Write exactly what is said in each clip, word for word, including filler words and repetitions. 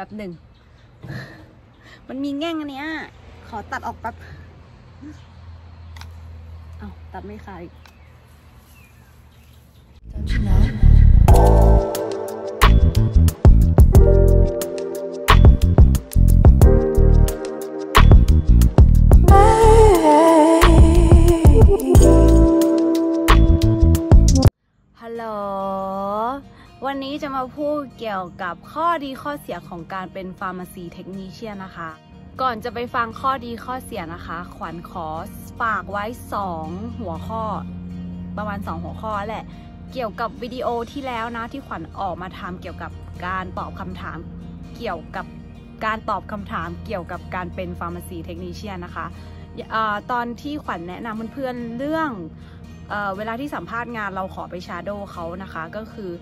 แบบหนึ่งมันมีแง่งอันเนี้ยขอตัดออกแป๊บเอาตัดไม่ขาดวันนี้จะมาพูดเกี่ยวกับข้อดีข้อเสียของการเป็น Pharmacy Technician นะคะก่อนจะไปฟังข้อดีข้อเสียนะคะขวัญขอฝากไว้สองหัวข้อประมาณสองหัวข้อแหละเกี่ยวกับวิดีโอที่แล้วนะที่ขวัญออกมาทำเกี่ยวกับการตอบคำถามเกี่ยวกับการตอบคำถามเกี่ยวกับการเป็น Pharmacy Technician นะคะตอนที่ขวัญแนะนำเพื่อนๆเรื่อง เอ่อ เวลาที่สัมภาษณ์งานเราขอไป Shadow เขานะคะก็คือ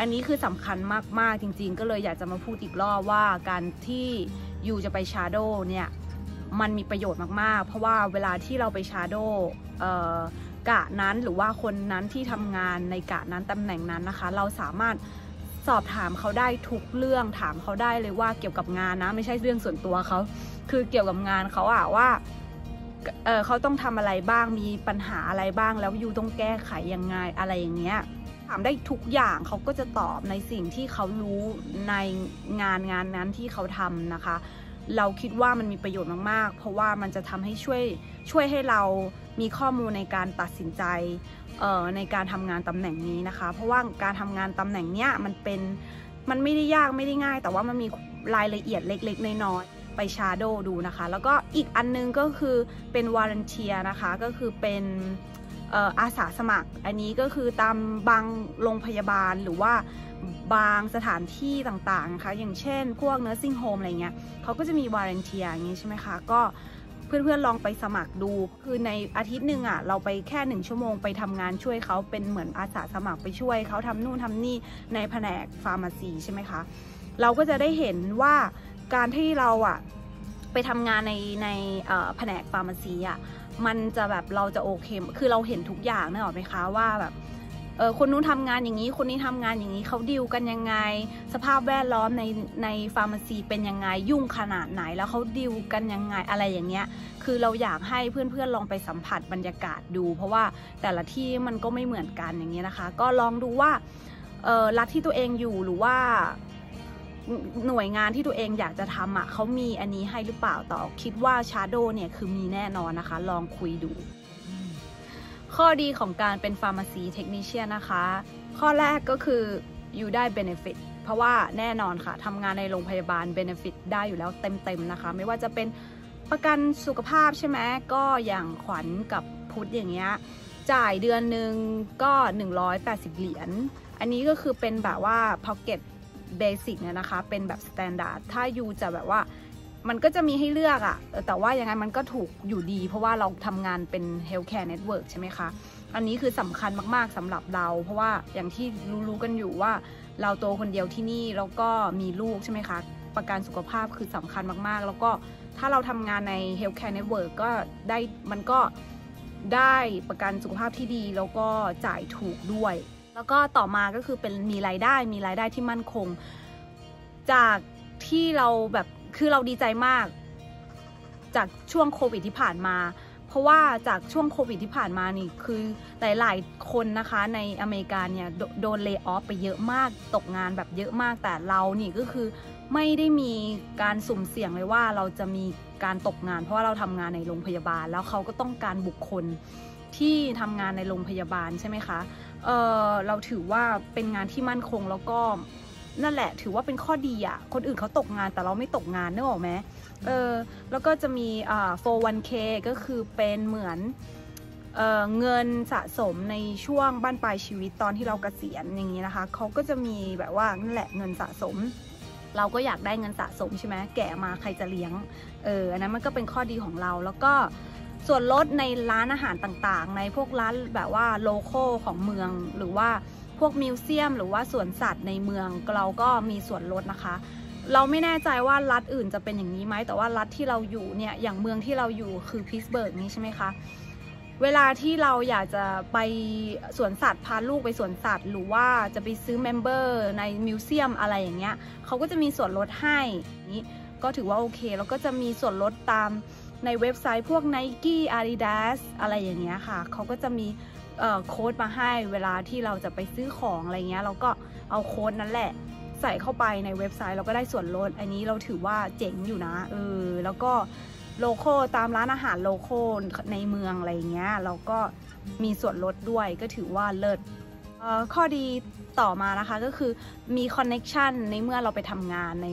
อันนี้คือสำคัญมากๆจริงๆก็เลยอยากจะมาพูดอีกรอบว่าการที่อยู่จะไป Shadow เนี่ยมันมีประโยชน์มากๆเพราะว่าเวลาที่เราไป Shadow กะนั้นหรือว่าคนนั้นที่ทำงานในกะนั้นตำแหน่งนั้นนะคะเราสามารถสอบถามเขาได้ทุกเรื่องถามเขาได้เลยว่าเกี่ยวกับงานนะไม่ใช่เรื่องส่วนตัวเขาคือเกี่ยวกับงานเขาอะว่าเออเขาต้องทำอะไรบ้างมีปัญหาอะไรบ้างแล้วยูต้องแก้ไขยังไงอะไรอย่างเงี้ยถามได้ทุกอย่างเขาก็จะตอบในสิ่งที่เขารู้ในงานงานนั้นที่เขาทำนะคะเราคิดว่ามันมีประโยชน์มากๆเพราะว่ามันจะทำให้ช่วยช่วยให้เรามีข้อมูลในการตัดสินใจในการทำงานตำแหน่งนี้นะคะเพราะว่าการทำงานตำแหน่งเนี้ยมันเป็นมันไม่ได้ยากไม่ได้ง่ายแต่ว่ามันมีรายละเอียดเล็กๆน้อยๆไป Shadow ดูนะคะแล้วก็อีกอันนึงก็คือเป็น Volunteer นะคะก็คือเป็นอาสาสมัครอันนี้ก็คือตามบางโรงพยาบาลหรือว่าบางสถานที่ต่างๆนะคะอย่างเช่นพวก nursing home อะไรเงี้ยเขาก็จะมี volunteer อย่างนี้ใช่ไหมคะก็เพื่อนๆลองไปสมัครดูคือในอาทิตย์หนึ่งอ่ะเราไปแค่หนึ่งชั่วโมงไปทำงานช่วยเขาเป็นเหมือนอาสาสมัครไปช่วยเขาทำนู่นทำนี่ในแผนก pharmacy ใช่ไหมคะเราก็จะได้เห็นว่าการที่เราอ่ะไปทำงานในในแผนก pharmacy อ่ะมันจะแบบเราจะโอเคคือเราเห็นทุกอย่างนะหรอไหมคะว่าแบบเออคนนู้นทำงานอย่างนี้คนนี้ทำงานอย่างนี้เขาดิวกันยังไงสภาพแวดล้อมในในฟาร์มาซีเป็นยังไงยุ่งขนาดไหนแล้วเขาดิวกันยังไงอะไรอย่างเงี้ยคือเราอยากให้เพื่อนๆลองไปสัมผัสบรรยากาศดูเพราะว่าแต่ละที่มันก็ไม่เหมือนกันอย่างเงี้ยนะคะก็ลองดูว่าเออรัฐที่ตัวเองอยู่หรือว่าหน่วยงานที่ตัวเองอยากจะทำอ่ะเขามีอันนี้ให้หรือเปล่าต่อคิดว่า Shadow เนี่ยคือมีแน่นอนนะคะลองคุยดูข้อดีของการเป็น Pharmacy Technician นะคะข้อแรกก็คืออยู่ได้ Benefit เพราะว่าแน่นอนค่ะทำงานในโรงพยาบาล Benefit ได้อยู่แล้วเต็มๆนะคะไม่ว่าจะเป็นประกันสุขภาพใช่ไหมก็อย่างขวัญกับพุทธอย่างเงี้ยจ่ายเดือนหนึ่งก็หนึ่งร้อยแปดสิบเหรียญอันนี้ก็คือเป็นแบบว่า Pocketเบสิกเนี่ยนะคะเป็นแบบสแตนดาร์ดถ้ายูจะแบบว่ามันก็จะมีให้เลือกอะแต่ว่ายังไงมันก็ถูกอยู่ดีเพราะว่าเราทำงานเป็นเฮลท์แคร์เน็ตเวิร์กใช่ไหมคะอันนี้คือสำคัญมากๆสำหรับเราเพราะว่าอย่างที่รู้ๆกันอยู่ว่าเราโตคนเดียวที่นี่แล้วก็มีลูกใช่ไหมคะประกันสุขภาพคือสำคัญมากๆแล้วก็ถ้าเราทำงานในเฮลท์แคร์เน็ตเวิร์กก็ได้มันก็ได้ประกันสุขภาพที่ดีแล้วก็จ่ายถูกด้วยแล้วก็ต่อมาก็คือเป็นมีรายได้มีรายได้ที่มั่นคงจากที่เราแบบคือเราดีใจมากจากช่วงโควิดที่ผ่านมาเพราะว่าจากช่วงโควิดที่ผ่านมานี่คือหลายๆคนนะคะในอเมริกาเนี่ยโดนเลย์ออฟไปเยอะมากตกงานแบบเยอะมากแต่เรานี่ก็คือไม่ได้มีการสุ่มเสี่ยงเลยว่าเราจะมีการตกงานเพราะว่าเราทำงานในโรงพยาบาลแล้วเขาก็ต้องการบุคคลที่ทำงานในโรงพยาบาลใช่ไหมคะ เอ่อ เราถือว่าเป็นงานที่มั่นคงแล้วก็นั่นแหละถือว่าเป็นข้อดีอ่ะคนอื่นเขาตกงานแต่เราไม่ตกงานนึกออกไหมเออแล้วก็จะมีอ่า โฟร์ วัน เค ก็คือเป็นเหมือนเอ่อเงินสะสมในช่วงบั้นปลายชีวิตตอนที่เราเกษียณอย่างนี้นะคะเขาก็จะมีแบบว่านั่นแหละเงินสะสมเราก็อยากได้เงินสะสมใช่ไหมแก่มาใครจะเลี้ยงเอออันนั้นมันก็เป็นข้อดีของเราแล้วก็ส่วนลดในร้านอาหารต่างๆในพวกร้านแบบว่าโลโก้ของเมืองหรือว่าพวกมิวเซียมหรือว่าสวนสัตว์ในเมืองเราก็มีส่วนลดนะคะเราไม่แน่ใจว่ารัฐอื่นจะเป็นอย่างนี้ไหมแต่ว่ารัฐที่เราอยู่เนี่ยอย่างเมืองที่เราอยู่คือพิตต์สเบิร์กนี่ใช่ไหมคะ เวลาที่เราอยากจะไปสวนสัตว์พาลูกไปสวนสัตว์หรือว่าจะไปซื้อเมมเบอร์ในมิวเซียมอะไรอย่างเงี้ยเขาก็จะมีส่วนลดให้นี้ก็ถือว่าโอเคแล้วก็จะมีส่วนลดตามในเว็บไซต์พวก ไนกี้ อาดิดาส อะไรอย่างเงี้ยค่ะเขาก็จะมีโค้ดมาให้เวลาที่เราจะไปซื้อของอะไรเงี้ยเราก็เอาโค้ดนั้นแหละใส่เข้าไปในเว็บไซต์เราก็ได้ส่วนลดอันนี้เราถือว่าเจ๋งอยู่นะเออแล้วก็โลโก้ตามร้านอาหารโลโก้ในเมืองอะไรเงี้ยเราก็มีส่วนลดด้วยก็ถือว่าเลิศข้อดีต่อมานะคะก็คือมีคอนเน็กชันในเมื่อเราไปทำงานใน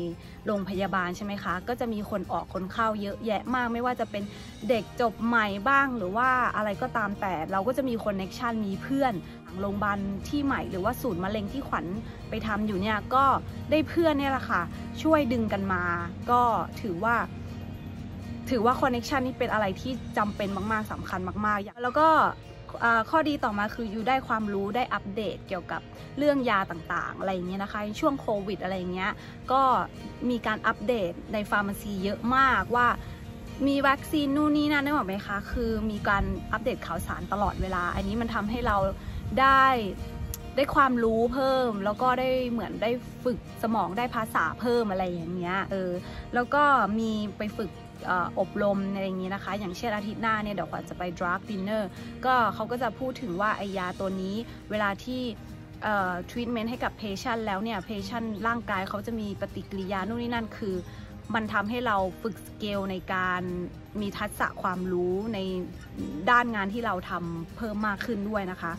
โรงพยาบาลใช่ไหมคะก็จะมีคนออกคนเข้าเยอะแยะมากไม่ว่าจะเป็นเด็กจบใหม่บ้างหรือว่าอะไรก็ตามแต่เราก็จะมีคอนเน็กชันมีเพื่อนโรงพยาบาลที่ใหม่หรือว่าศูนย์มะเร็งที่ขวัญไปทำอยู่เนี่ยก็ได้เพื่อนเนี่ยแหละค่ะช่วยดึงกันมาก็ถือว่าถือว่าคอนเน็กชันนี่เป็นอะไรที่จำเป็นมากๆสำคัญมากๆแล้วก็ข้อดีต่อมาคืออยู่ได้ความรู้ได้อัปเดตเกี่ยวกับเรื่องยาต่างๆอะไรอย่างเงี้ยนะคะช่วงโควิดอะไรอย่างเงี้ยก็มีการอัปเดตในฟาร์มาซีเยอะมากว่ามีวัคซีนนู่นนี่นั่นได้หรือไม่คะคือมีการอัปเดตข่าวสารตลอดเวลาอันนี้มันทำให้เราได้ได้ความรู้เพิ่มแล้วก็ได้เหมือนได้ฝึกสมองได้ภาษาเพิ่มอะไรอย่างเงี้ยเออแล้วก็มีไปฝึกอบรมอะไรอย่างนี้นะคะอย่างเช่นอาทิตย์หน้าเนี่ยเดี๋ยวขวัญจะไป drug dinner ก็เขาก็จะพูดถึงว่าไอยาตัวนี้เวลาที่treatment ให้กับ patient แล้วเนี่ย patient ร่างกายเขาจะมีปฏิกิริยานู่นนี่นั่นคือมันทำให้เราฝึกสเกลในการมีทักษะความรู้ในด้านงานที่เราทำเพิ่มมากขึ้นด้วยนะคะ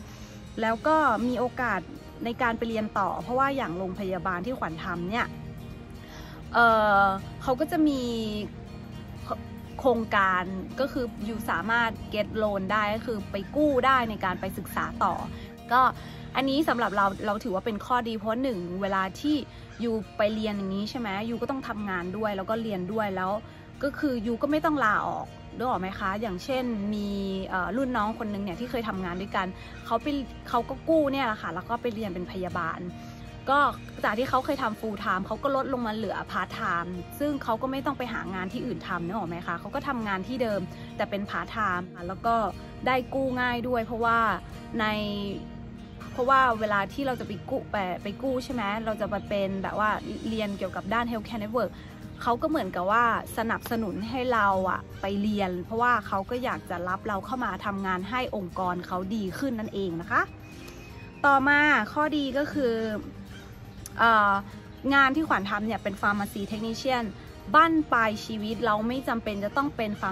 แล้วก็มีโอกาสในการไปเรียนต่อเพราะว่าอย่างโรงพยาบาลที่ขวัญทำเนี่ยเอ่อเขาก็จะมีโครงการก็คืออยู่สามารถ เก็ตโลน ได้ก็คือไปกู้ได้ในการไปศึกษาต่อก็อันนี้สำหรับเราเราถือว่าเป็นข้อดีเพราะหนึ่งเวลาที่อยู่ไปเรียนอย่างนี้ใช่ไหมอยู่ก็ต้องทำงานด้วยแล้วก็เรียนด้วยแล้วก็คืออยู่ก็ไม่ต้องลาออกด้วยหรอไหมคะอย่างเช่นมีรุ่นน้องคนนึงเนี่ยที่เคยทำงานด้วยกันเขาไปเขาก็กู้เนี่ยแหละค่ะแล้วก็ไปเรียนเป็นพยาบาลก็จากที่เขาเคยทำ ฟูลไทม์ เขาก็ลดลงมาเหลือ พาร์ทไทม์ ซึ่งเขาก็ไม่ต้องไปหางานที่อื่นทำนึกออกไหมคะเขาก็ทำงานที่เดิมแต่เป็น พาร์ทไทม์ แล้วก็ได้กู้ง่ายด้วยเพราะว่าในเพราะว่าเวลาที่เราจะไปกู้ไปไปกู้ใช่ไหมเราจะมาเป็นแบบว่าเรียนเกี่ยวกับด้าน เฮลท์แคร์ เน็ตเวิร์ก เขาก็เหมือนกับว่าสนับสนุนให้เราอะไปเรียนเพราะว่าเขาก็อยากจะรับเราเข้ามาทำงานให้องค์กรเขาดีขึ้นนั่นเองนะคะต่อมาข้อดีก็คืองานที่ขวัญทำเนี่ยเป็น ฟาร์มาซี เทคนิเชียน บั้นปลายชีวิตเราไม่จำเป็นจะต้องเป็น ฟา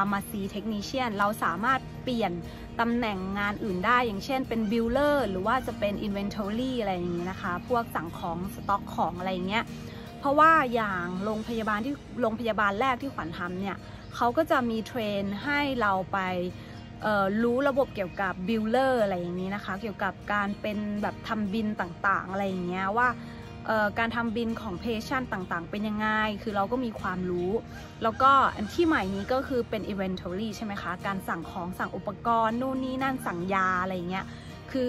ร์มาซี เทคนิเชียน เราสามารถเปลี่ยนตำแหน่งงานอื่นได้อย่างเช่นเป็น บิลเลอร์ หรือว่าจะเป็น อินเวนทอรี่ อะไรอย่างนี้นะคะพวกสั่งของสต็อกของอะไรเงี้ยเพราะว่าอย่างโรงพยาบาลที่โรงพยาบาลแรกที่ขวัญทำเนี่ยเขาก็จะมีเทรนให้เราไปรู้ระบบเกี่ยวกับ บิลเลอร์ อะไรอย่างนี้นะคะเกี่ยวกับการเป็นแบบทำบินต่างๆอะไรอย่างเงี้ยว่าการทำบินของ เพเชียนต์ ต่างๆเป็นยังไงคือเราก็มีความรู้แล้วก็อันที่ใหม่นี้ก็คือเป็น อินเวนทอรี่ ใช่ไหมคะการสั่งของสั่งอุปกรณ์นู่นนี่นั่นสั่งยาอะไรอย่างเงี้ยคือ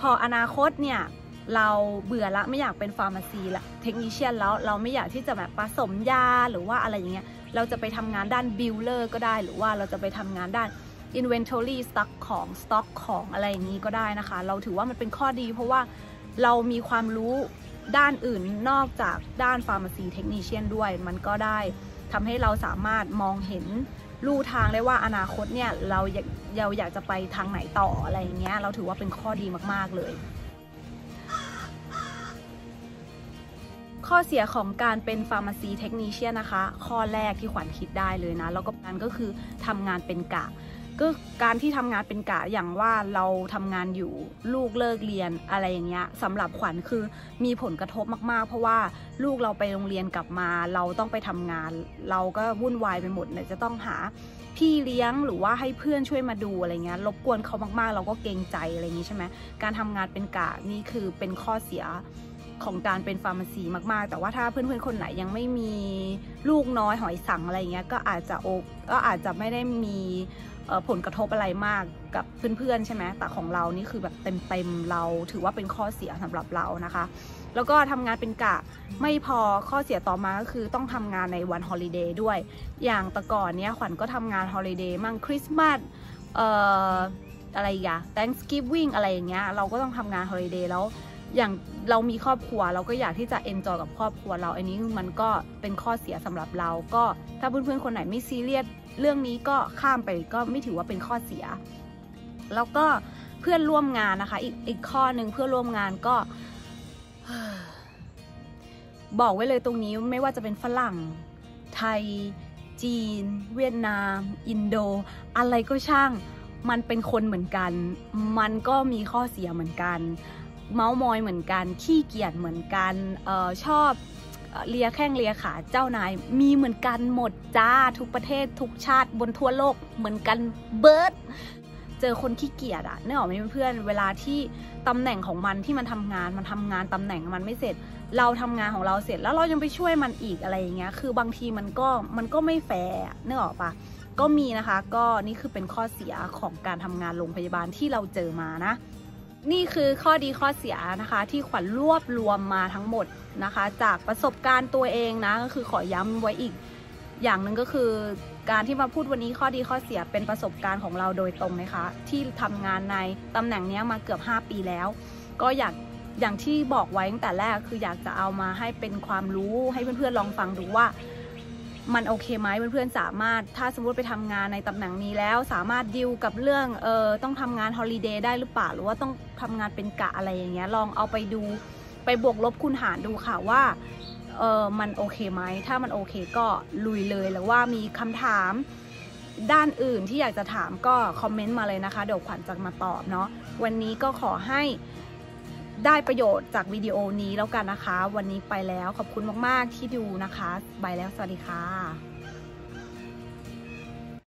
พออนาคตเนี่ยเราเบื่อละไม่อยากเป็น ฟาร์มาซี ละ เทคนิเชียน แล้วเราไม่อยากที่จะแบบผสมยาหรือว่าอะไรอย่างเงี้ยเราจะไปทำงานด้าน บิลเลอร์ ก็ได้หรือว่าเราจะไปทำงานด้านอินเวนทอรี่ stock ของ stock ของอะไรอย่างนี้ก็ได้นะคะเราถือว่ามันเป็นข้อดีเพราะว่าเรามีความรู้ด้านอื่นนอกจากด้าน ฟาร์มาซี เทคนิเชียน ด้วยมันก็ได้ทำให้เราสามารถมองเห็นลู่ทางได้ว่าอนาคตเนี่ยเราอยากเราอยากจะไปทางไหนต่ออะไรอย่างเงี้ยเราถือว่าเป็นข้อดีมากๆเลยข้อเสียของการเป็น ฟาร์มาซี เทคนิเชียน นะคะข้อแรกที่ขวัญคิดได้เลยนะแล้วก็นั่นก็คือทำงานเป็นกะก็การที่ทำงานเป็นกะอย่างว่าเราทำงานอยู่ลูกเลิกเรียนอะไรอย่างเงี้ยสำหรับขวัญคือมีผลกระทบมากๆเพราะว่าลูกเราไปโรงเรียนกลับมาเราต้องไปทำงานเราก็วุ่นวายไปหมดเนี่ยจะต้องหาพี่เลี้ยงหรือว่าให้เพื่อนช่วยมาดูอะไรเงี้ยรบกวนเขามากๆเราก็เกรงใจอะไรอย่างงี้ใช่ไหมการทำงานเป็นกะนี่คือเป็นข้อเสียของการเป็น ฟาร์มาซี มากๆแต่ว่าถ้าเพื่อนๆคนไหนยังไม่มีลูกน้อยหอยสังอะไรเงี้ยก็อาจจะโอก็อาจจะไม่ได้มีผลกระทบอะไรมากกับเพื่อนๆใช่ไหมแต่ของเรานี่คือแบบเต็มๆเราถือว่าเป็นข้อเสียสำหรับเรานะคะแล้วก็ทำงานเป็นกะไม่พอข้อเสียต่อมาก็คือต้องทำงานในวันฮอลิเดย์ด้วยอย่างแต่ก่อนเนี้ยขวัญก็ทำงานฮอลิเดย์มั่งคริสต์มาส เอ่ออะไรอย่าง แธงก์สกิฟวิ่ง อะไรอย่างเงี้ยเราก็ต้องทำงาน ฮอลิเดย์ แล้วอย่างเรามีครอบครัวเราก็อยากที่จะ เอนจอย กับครอบครัวเราอันนี้มันก็เป็นข้อเสียสำหรับเราก็ถ้าเพื่อนๆคนไหนไม่ซีเรียสเรื่องนี้ก็ข้ามไปก็ไม่ถือว่าเป็นข้อเสียแล้วก็เพื่อนร่วมงานนะคะ อ, อีกข้อหนึ่งเพื่อนร่วมงานก็บอกไว้เลยตรงนี้ไม่ว่าจะเป็นฝรั่งไทยจีนเวียดนามอินโดอะไรก็ช่างมันเป็นคนเหมือนกันมันก็มีข้อเสียเหมือนกันเมามอยเหมือนกันขี้เกียจเหมือนกันเอ่อชอบเลียแข้งเลียขาเจ้านายมีเหมือนกันหมดจ้าทุกประเทศทุกชาติบนทั่วโลกเหมือนกันเบิร์ดเจอคนขี้เกียจอะนึกออกไหมเพื่อนเวลาที่ตำแหน่งของมันที่มันทำงานมันทำงานตำแหน่งมันไม่เสร็จเราทำงานของเราเสร็จแล้วเรายังไปช่วยมันอีกอะไรอย่างเงี้ยคือบางทีมันก็มันก็ไม่แฟร์นึกออกปะก็มีนะคะก็นี่คือเป็นข้อเสียของการทำงานโรงพยาบาลที่เราเจอมานะนี่คือข้อดีข้อเสียนะคะที่ขวัญรวบรวมมาทั้งหมดนะคะจากประสบการณ์ตัวเองนะก็คือขอย้ำไว้อีกอย่างหนึ่งก็คือการที่มาพูดวันนี้ข้อดีข้อเสียเป็นประสบการณ์ของเราโดยตรงนะคะที่ทำงานในตำแหน่งนี้มาเกือบห้าปีแล้วก็อยากอย่างที่บอกไว้ตั้งแต่แรกคืออยากจะเอามาให้เป็นความรู้ให้เพื่อนๆลองฟังดูว่ามันโอเคไหมเพื่อนๆสามารถถ้าสมมติไปทำงานในตำแหน่งนี้แล้วสามารถดีลกับเรื่องเออต้องทำงาน ฮอลิเดย์ ได้หรือเปล่าหรือว่าต้องทำงานเป็นกะอะไรอย่างเงี้ยลองเอาไปดูไปบวกลบคูณหารดูค่ะว่าเออมันโอเคไหมถ้ามันโอเคก็ลุยเลยแล้วว่ามีคำถามด้านอื่นที่อยากจะถามก็คอมเมนต์มาเลยนะคะเดี๋ยวขวัญจะมาตอบเนาะวันนี้ก็ขอให้ได้ประโยชน์จากวิดีโอนี้แล้วกันนะคะวันนี้ไปแล้วขอบคุณมากๆที่ดูนะคะไปแล้วสวัสดีค่ะ